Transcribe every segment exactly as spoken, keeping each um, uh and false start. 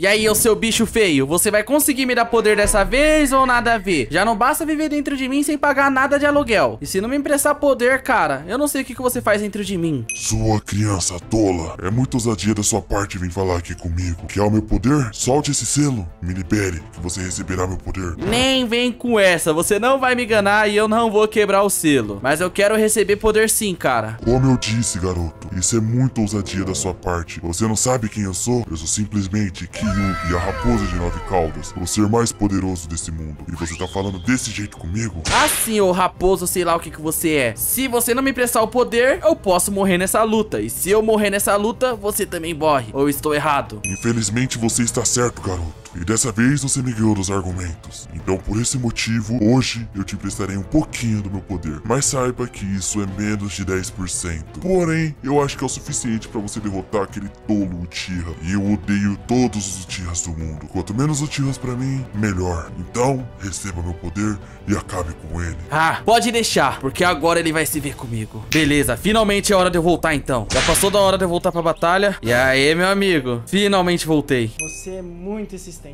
E aí, eu seu bicho feio, você vai conseguir me dar poder dessa vez ou nada a ver? Já não basta viver dentro de mim sem pagar nada de aluguel. E se não me emprestar poder, cara, eu não sei o que, que você faz dentro de mim. Sua criança tola, é muita ousadia da sua parte vir falar aqui comigo. Quer o meu poder? Solte esse selo, me libere, que você receberá meu poder. Nem vem com essa, você não vai me enganar e eu não vou quebrar o selo. Mas eu quero receber poder sim, cara. Como eu disse, garoto, isso é muita ousadia da sua parte. Você não sabe quem eu sou? Eu sou simplesmente... Kyubi, a raposa de nove caudas, o ser mais poderoso desse mundo. E você tá falando desse jeito comigo? Ah sim, ô raposo, sei lá o que que você é. Se você não me emprestar o poder, eu posso morrer nessa luta. E se eu morrer nessa luta, você também morre. Ou estou errado? Infelizmente você está certo, garoto. E dessa vez você me guiou nos argumentos. Então por esse motivo, hoje eu te emprestarei um pouquinho do meu poder. Mas saiba que isso é menos de dez por cento. Porém, eu acho que é o suficiente pra você derrotar aquele tolo Uchiha. E eu odeio todos os Uchihas do mundo. Quanto menos Uchihas pra mim, melhor. Então, receba meu poder e acabe com ele. Ah, pode deixar, porque agora ele vai se ver comigo. Beleza, finalmente é hora de eu voltar então. Já passou da hora de eu voltar pra batalha. E aí, meu amigo, finalmente voltei. Você é muito insistente.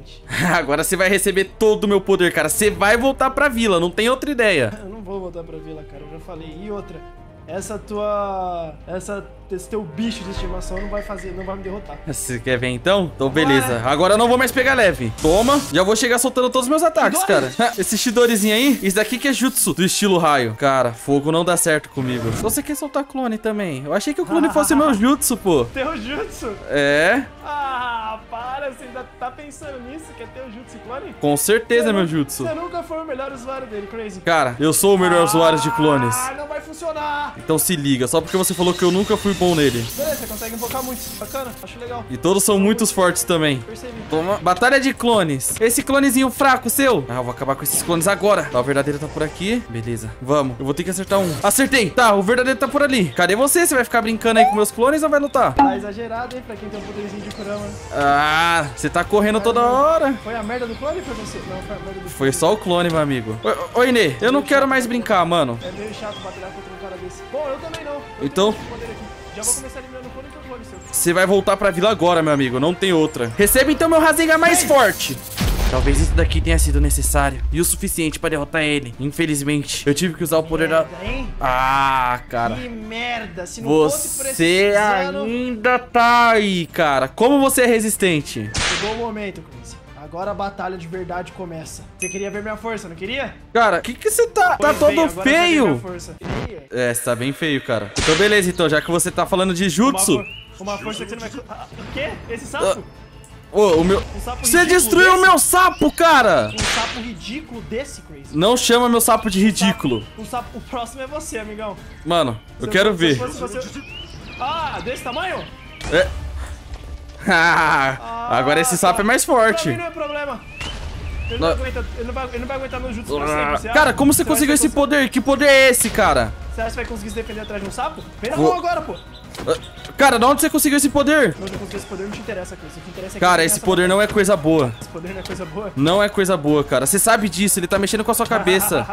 Agora você vai receber todo o meu poder, cara. Você vai voltar pra vila, não tem outra ideia. Eu não vou voltar pra vila, cara, eu já falei. E outra, essa tua... Essa... Esse teu bicho de estimação não vai fazer, não vai me derrotar. Você quer ver então? Então beleza. Agora eu não vou mais pegar leve. Toma. Já vou chegar soltando todos os meus ataques, Chidori. Cara. Esse Chidorizinho aí, isso daqui que é Jutsu, do estilo raio. Cara, fogo não dá certo comigo. Você quer soltar clone também? Eu achei que o clone ah, fosse meu Jutsu, pô. Teu Jutsu? É. Ah, para. Você ainda tá pensando nisso? Que é teu Jutsu clone? Com certeza você é meu Jutsu. Você nunca foi o melhor usuário dele, Crazy. Cara, eu sou o melhor ah, usuário de clones. Ah, não vai funcionar. Então se liga. Só porque você falou que eu nunca fui bom nele. Beleza, você consegue invocar muitos. Bacana, acho legal. E todos são muito fortes também. Percebi. Toma. Batalha de clones. Esse clonezinho fraco seu. Ah, eu vou acabar com esses clones agora. Tá, o verdadeiro tá por aqui. Beleza, vamos. Eu vou ter que acertar um. Acertei. Tá, o verdadeiro tá por ali. Cadê você? Você vai ficar brincando aí com meus clones ou vai lutar? Tá exagerado, hein, pra quem tem um poderzinho de Kurama. Ah, você tá correndo é, toda hora. Foi a merda do clone ou foi você? Não, foi a merda do clone. Foi só o clone, meu amigo. Ô, Inê, eu não quero mais brincar, mano. É meio chato batalhar contra um cara desse. Bom, eu também não. Eu então... Já vou começar eliminando o clone que eu clone, seu. Você vai voltar pra vila agora, meu amigo. Não tem outra. Receba então meu Rasengan mais forte. Talvez isso daqui tenha sido necessário e o suficiente pra derrotar ele. Infelizmente, eu tive que usar o poder merda, da... Hein? Ah, cara. Que merda. Se não fosse por esse... Você ainda tá aí, cara. Como você é resistente. Chegou o momento, Chris. Agora a batalha de verdade começa. Você queria ver minha força, não queria? Cara, que que você tá... Pois tá bem, todo feio. É, você tá bem feio, cara. Então beleza, então, já que você tá falando de Jutsu... Uma, for uma força que você não vai... Ah, o quê? Esse sapo? Ô, uh, oh, o meu... Um sapo você destruiu o meu sapo, cara! Um sapo ridículo desse, Crazy. Não chama meu sapo de ridículo. Um sapo, um sapo... O próximo é você, amigão. Mano, eu se quero se ver. Fosse, você... Ah, desse tamanho? É... ah, agora esse sapo é mais forte. Não é problema. Ele não, não. Aguenta, ele não vai, ele não vai aguentar meu jutsu pra sempre. Cara, como você, você conseguiu esse conseguir... poder? Que poder é esse, cara? Você acha que vai conseguir se defender atrás de um sapo? Vem na mão agora, pô. Cara, de onde você conseguiu esse poder? Não, eu consegui esse poder, não te interessa, Chris. O que interessa é que... Cara, esse poder não é coisa boa. Esse poder não é coisa boa? Não é coisa boa, cara. Você sabe disso, ele tá mexendo com a sua cabeça.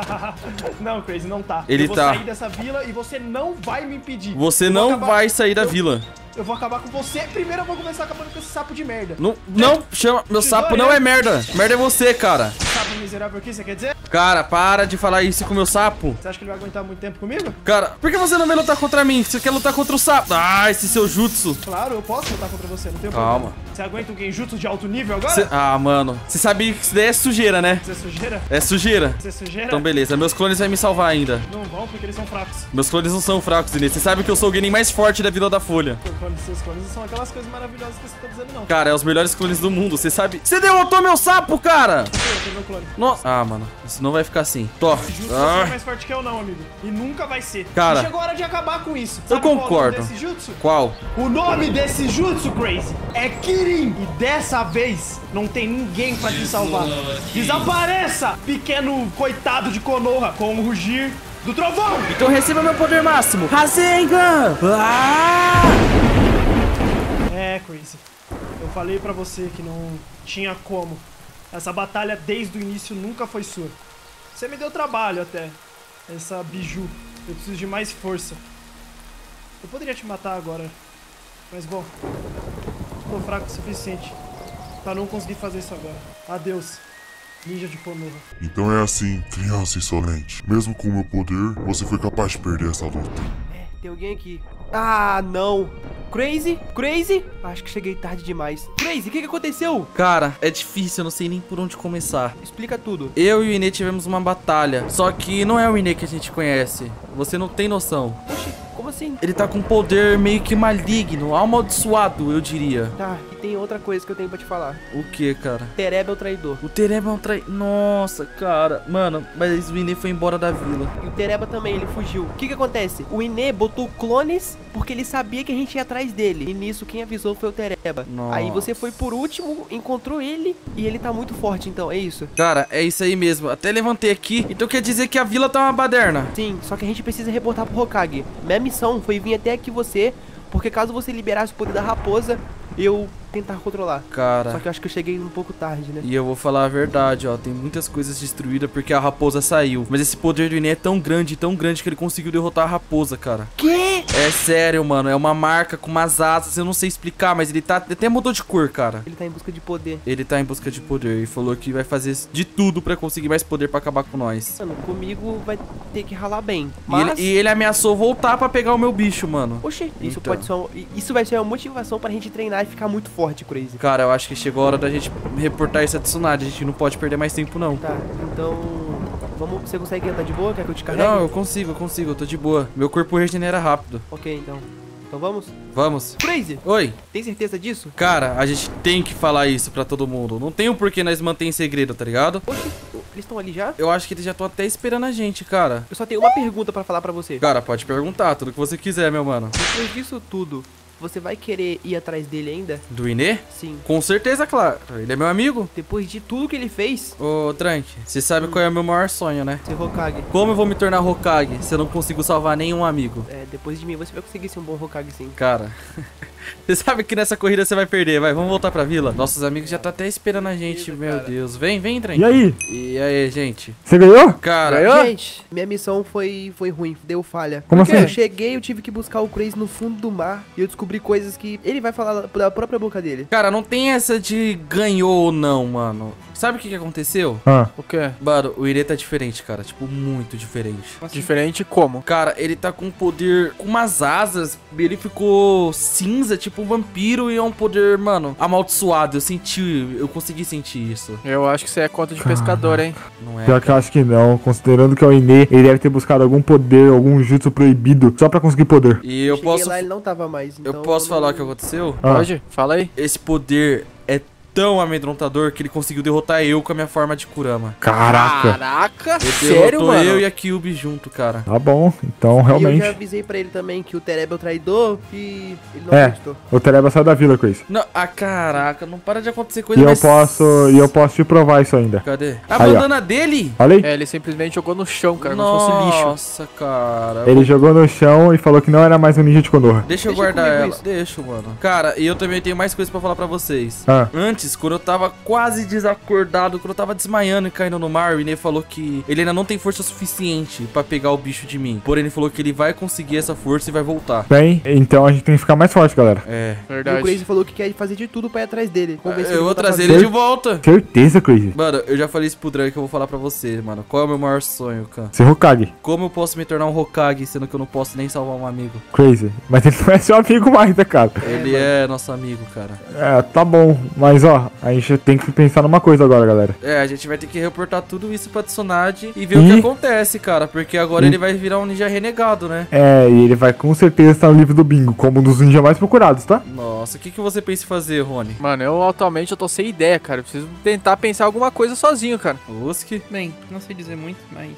Não, Chris, não tá. Ele eu vou tá. sair dessa vila e você não vai me impedir. Você eu não acabar... vai sair da eu... vila. Eu vou acabar com você. Primeiro eu vou começar acabando com esse sapo de merda. Não, não chama. Meu Chidori, sapo não é merda. Merda é você, cara. Sapo miserável aqui, você quer dizer? Cara, para de falar isso com o meu sapo. Você acha que ele vai aguentar muito tempo comigo? Cara, por que você não vem lutar contra mim? Você quer lutar contra o sapo? Ah, esse seu jutsu. Claro, eu posso lutar contra você, não tem problema. Calma. Você aguenta um genjutsu de alto nível agora? Cê... Ah, mano. Você sabe que isso daí é sujeira, né? Isso é sujeira? É sujeira. Isso é sujeira? Então, beleza. Meus clones vão me salvar ainda. Não vão, porque eles são fracos. Meus clones não são fracos, Inês. Você sabe que eu sou o Genin mais forte da Vila da Folha. Seus clones não são aquelas coisas maravilhosas que você tá dizendo, não. Cara, é os melhores clones do mundo, você sabe. Você derrotou meu sapo, cara! Nossa. Ah, mano, isso não vai ficar assim. Top. Jutsu ah. é mais forte que eu, não, amigo. E nunca vai ser. Cara, chegou a hora de acabar com isso. Sabe eu concordo. Qual o nome desse jutsu? Qual? O nome desse jutsu, Crazy, é Kirin. E dessa vez não tem ninguém pra te salvar. Desapareça, pequeno coitado de Konoha, com o rugir do trovão. Então receba meu poder máximo. Rasengan! Ah! É, Crazy. Eu falei pra você que não tinha como. Essa batalha desde o início nunca foi sua. Você me deu trabalho até. Essa biju. Eu preciso de mais força. Eu poderia te matar agora. Mas bom, tô fraco o suficiente. Pra não conseguir fazer isso agora. Adeus, ninja de Konoha. Então é assim, criança insolente. Mesmo com o meu poder, você foi capaz de perder essa luta. É, tem alguém aqui. Ah, não. Crazy? Crazy? Acho que cheguei tarde demais. Crazy, o que, que aconteceu? Cara, é difícil, eu não sei nem por onde começar. Explica tudo. Eu e o Inê tivemos uma batalha, só que não é o Inê que a gente conhece. Você não tem noção. Oxi, como assim? Ele tá com um poder meio que maligno, amaldiçoado, eu diria. Tá, e tem outra coisa que eu tenho pra te falar. O que, cara? Tereba é o traidor. O Tereba é um traidor. Nossa, cara. Mano, mas o Inê foi embora da vila. E o Tereba também, ele fugiu. O que que acontece? O Inê botou clones porque ele sabia que a gente ia atrás dele. E nisso quem avisou foi o Tereba. Nossa. Aí você foi por último, encontrou ele e ele tá muito forte, então, é isso? Cara, é isso aí mesmo. Até levantei aqui. Então quer dizer que a vila tá uma baderna. Sim, só que a gente precisa reportar pro Hokage. Minha missão foi vir até aqui você, porque caso você liberasse o poder da raposa, eu tentar controlar. Cara... Só que eu acho que eu cheguei um pouco tarde, né? E eu vou falar a verdade, ó. Tem muitas coisas destruídas porque a raposa saiu. Mas esse poder do Inê é tão grande, tão grande, que ele conseguiu derrotar a raposa, cara. Quê? É sério, mano. É uma marca com umas asas. Eu não sei explicar, mas ele tá... Ele até mudou de cor, cara. Ele tá em busca de poder. Ele tá em busca de poder. E falou que vai fazer de tudo pra conseguir mais poder pra acabar com nós. Mano, comigo vai ter que ralar bem. Mas... E ele, e ele ameaçou voltar pra pegar o meu bicho, mano. Oxi. Isso então. Pode ser um... Isso vai ser uma motivação pra gente treinar e ficar muito forte, Crazy. Cara, eu acho que chegou a hora da gente reportar isso a Tsunade. A gente não pode perder mais tempo, não. Tá, então... Vamos, você consegue andar de boa? Quer que eu te carregue? Não, eu consigo, eu consigo. Eu tô de boa. Meu corpo regenera rápido. Ok, então. Então vamos? Vamos. Crazy! Oi! Tem certeza disso? Cara, a gente tem que falar isso pra todo mundo. Não tem um porquê nós manter em segredo, tá ligado? Oxi, eles estão ali já? Eu acho que eles já estão até esperando a gente, cara. Eu só tenho uma pergunta pra falar pra você. Cara, pode perguntar tudo que você quiser, meu mano. Depois disso tudo... Você vai querer ir atrás dele ainda? Do Inê? Sim. Com certeza, claro. Ele é meu amigo. Depois de tudo que ele fez... Ô, Trank, você sabe hum. qual é o meu maior sonho, né? Ser Hokage. Como eu vou me tornar Hokage se eu não consigo salvar nenhum amigo? É, depois de mim você vai conseguir ser um bom Hokage, sim. Cara... Você sabe que nessa corrida você vai perder, vai. Vamos voltar pra vila. Nossos amigos já tá até esperando a gente, meu cara. Deus. Vem, vem, Trank. E aí? E aí, gente? Você ganhou? Cara, ganhou? Gente, minha missão foi, foi ruim. Deu falha. Como Porque assim? Eu cheguei, eu tive que buscar o Crazy no fundo do mar. E eu descobri coisas que ele vai falar da própria boca dele. Cara, não tem essa de ganhou ou não, mano. Sabe o que que aconteceu? Ah. O quê? Mano, o Irê tá diferente, cara. Tipo, muito diferente. Assim? Diferente como? Cara, ele tá com um poder com umas asas. Ele ficou cinza, tipo um vampiro. E é um poder, mano, amaldiçoado. Eu senti, eu consegui sentir isso. Eu acho que você é cota de cara. Pescador, hein? Não é. Pior que eu acho que não. Considerando que é o Inê, ele deve ter buscado algum poder, algum jutsu proibido, só pra conseguir poder. E eu, eu posso... lá, ele não tava mais. Então eu posso eu não... falar o que aconteceu? Ah. Pode? Fala aí. Esse poder é tão amedrontador que ele conseguiu derrotar eu com a minha forma de Kurama. Caraca. Caraca, sério, mano? Eu e a Kyubi junto, cara. Tá bom, então realmente. E eu já avisei pra ele também que o Tereba é o traidor e ele não é, acreditou. O Tereba saiu da vila, Chris. Não, ah, caraca, não para de acontecer coisa. E mais... eu posso, e eu posso te provar isso ainda. Cadê? A aí, bandana ó. Dele? Olha aí. É, ele simplesmente jogou no chão, cara, como se fosse lixo. Nossa, cara. Ele eu... jogou no chão e falou que não era mais um ninja de Konoha. Deixa eu Deixa guardar ela. Isso. Deixa, mano. Cara, e eu também tenho mais coisas pra falar pra vocês. Ah. Antes quando eu tava quase desacordado, quando eu tava desmaiando e caindo no mar, o Inê falou que ele ainda não tem força suficiente pra pegar o bicho de mim. Porém, ele falou que ele vai conseguir essa força e vai voltar. Bem, então a gente tem que ficar mais forte, galera. É, verdade. E o Crazy falou que quer fazer de tudo pra ir atrás dele. Ah, eu vou trazer ele de volta. Certeza, Crazy. Mano, eu já falei isso pro Drake, que eu vou falar pra você, mano. Qual é o meu maior sonho, cara? Ser Hokage. Como eu posso me tornar um Hokage, sendo que eu não posso nem salvar um amigo? Crazy, mas ele não é seu amigo mais, né, cara? Ele é, é nosso amigo, cara. É, tá bom, mas ó, a gente tem que pensar numa coisa agora, galera. É, a gente vai ter que reportar tudo isso pra Tsunade e ver e... o que acontece, cara. Porque agora e... ele vai virar um ninja renegado, né? É, e ele vai com certeza estar no livro do bingo, como um dos ninjas mais procurados, tá? Nossa, o que, que você pensa em fazer, Rony? Mano, eu atualmente eu tô sem ideia, cara. Eu preciso tentar pensar alguma coisa sozinho, cara. Oski. Bem, não sei dizer muito, mas...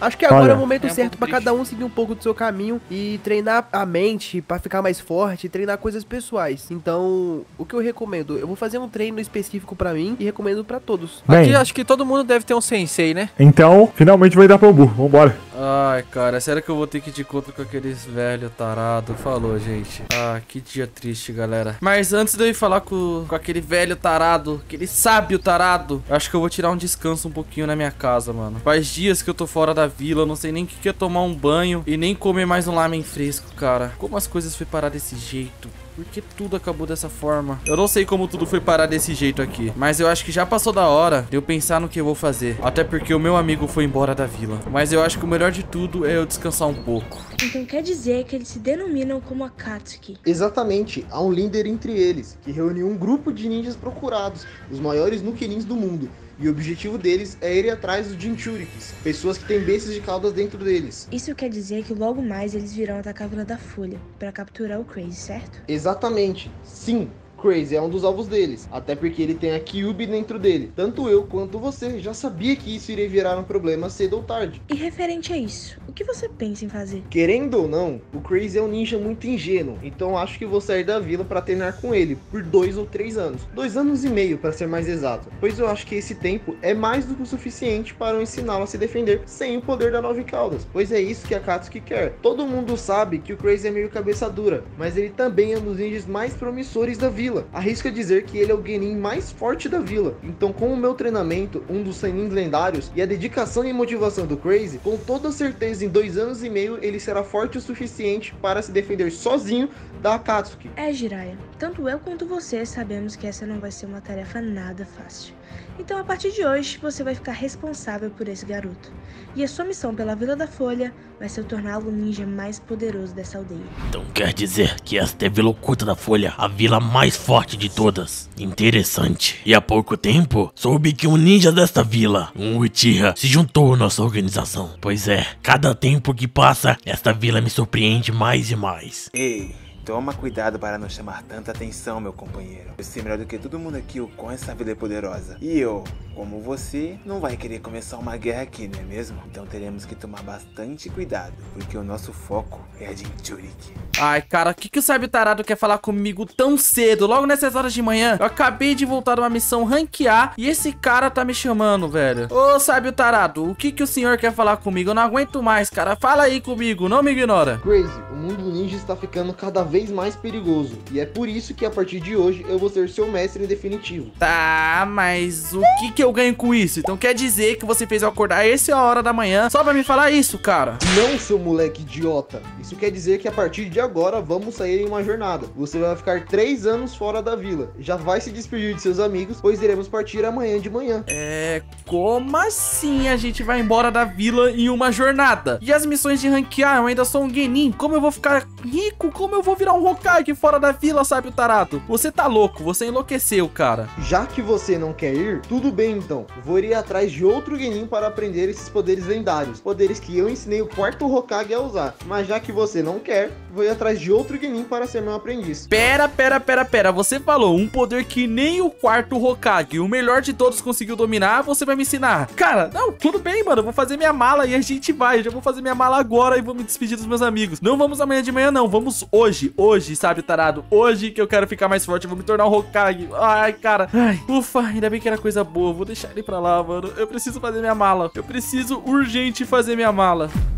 Acho que agora Olha, é o momento é um certo pra triste. Cada um seguir um pouco do seu caminho e treinar a mente pra ficar mais forte e treinar coisas pessoais. Então, o que eu recomendo? Eu vou fazer um treino específico pra mim e recomendo pra todos. Bem, aqui acho que todo mundo deve ter um sensei, né? Então, finalmente vai dar pra Umbu. Vambora. Ai, cara, será que eu vou ter que ir de encontro com aqueles velho tarado? Falou, gente. Ah, que dia triste, galera. Mas antes de eu ir falar com, com aquele velho tarado, aquele sábio tarado, acho que eu vou tirar um descanso um pouquinho na minha casa, mano. Faz dias que eu tô fora da vila, eu não sei nem o que, que é tomar um banho e nem comer mais um lamen fresco, cara. Como as coisas foi parar desse jeito? Por que tudo acabou dessa forma? Eu não sei como tudo foi parar desse jeito aqui, mas eu acho que já passou da hora de eu pensar no que eu vou fazer. Até porque o meu amigo foi embora da vila. Mas eu acho que o melhor de tudo é eu descansar um pouco. Então quer dizer que eles se denominam como Akatsuki? Exatamente. Há um líder entre eles, que reuniu um grupo de ninjas procurados, os maiores Nukenins do mundo. E o objetivo deles é ir atrás dos Jinchurikis, pessoas que têm bestas de caudas dentro deles. Isso quer dizer que logo mais eles virão até a Caverna da Folha, para capturar o Crazy, certo? Exatamente, sim. Crazy é um dos alvos deles, até porque ele tem a Kyubi dentro dele. Tanto eu quanto você já sabia que isso iria virar um problema cedo ou tarde. E referente a isso, o que você pensa em fazer? Querendo ou não, o Crazy é um ninja muito ingênuo, então acho que vou sair da vila para treinar com ele por dois ou três anos. Dois anos e meio para ser mais exato, pois eu acho que esse tempo é mais do que o suficiente para eu ensiná-lo a se defender sem o poder da Nove Caudas, pois é isso que a Akatsuki quer. Todo mundo sabe que o Crazy é meio cabeça dura, mas ele também é um dos ninjas mais promissores da vila. Arrisco a dizer que ele é o Genin mais forte da vila. Então com o meu treinamento, um dos Senins lendários e a dedicação e motivação do Crazy, com toda certeza em dois anos e meio ele será forte o suficiente para se defender sozinho da Akatsuki. É, Jiraiya, tanto eu quanto você sabemos que essa não vai ser uma tarefa nada fácil. Então a partir de hoje você vai ficar responsável por esse garoto. E a sua missão pela Vila da Folha vai ser torná-lo o ninja mais poderoso dessa aldeia. Então quer dizer que esta é a Vila Oculta da Folha, a vila mais forte de todas. Interessante. E há pouco tempo, soube que um ninja desta vila, um Uchiha, se juntou à nossa organização. Pois é, cada tempo que passa, esta vila me surpreende mais e mais. Ei, toma cuidado para não chamar tanta atenção, meu companheiro. Eu sei melhor do que todo mundo aqui o quão essa vila é poderosa. E eu, como você, não vai querer começar uma guerra aqui, não é mesmo? Então teremos que tomar bastante cuidado, porque o nosso foco é a Jinchuriki. Ai, cara, o que, que o sábio tarado quer falar comigo tão cedo, logo nessas horas de manhã? Eu acabei de voltar de uma missão ranquear e esse cara tá me chamando, velho. Ô, sábio tarado, o que, que o senhor quer falar comigo? Eu não aguento mais, cara. Fala aí comigo, não me ignora. Crazy, o mundo do ninja está ficando cada vez mais perigoso, e é por isso que a partir de hoje eu vou ser seu mestre em definitivo. Tá, mas o que que eu ganho com isso? Então quer dizer que você fez eu acordar essa hora da manhã só pra me falar isso, cara? Não, seu moleque idiota. Isso quer dizer que a partir de agora vamos sair em uma jornada. Você vai ficar três anos fora da vila, já vai se despedir de seus amigos, pois iremos partir amanhã de manhã. É, como assim a gente vai embora da vila em uma jornada? E as missões de ranquear? Eu ainda sou um Genin. Como eu vou ficar rico? Como eu vou virar um Hokage fora da vila, sabe, o tarado? Você tá louco, você enlouqueceu, cara. Já que você não quer ir, tudo bem então. Vou ir atrás de outro Genin para aprender esses poderes lendários. Poderes que eu ensinei o quarto Hokage a usar. Mas já que você não quer, vou ir atrás de outro Genin para ser meu aprendiz. Pera, pera, pera, pera. Você falou um poder que nem o quarto Hokage, o melhor de todos, conseguiu dominar, você vai me ensinar. Cara, não, tudo bem, mano. Eu vou fazer minha mala e a gente vai. Eu já vou fazer minha mala agora e vou me despedir dos meus amigos. Não vamos amanhã de manhã, não. Vamos hoje. Hoje, sabe, tarado? Hoje que eu quero ficar mais forte, eu vou me tornar um Hokage. Ai, cara. Ai, ufa, ainda bem que era coisa boa. Vou deixar ele pra lá, mano. Eu preciso fazer minha mala. Eu preciso urgente fazer minha mala.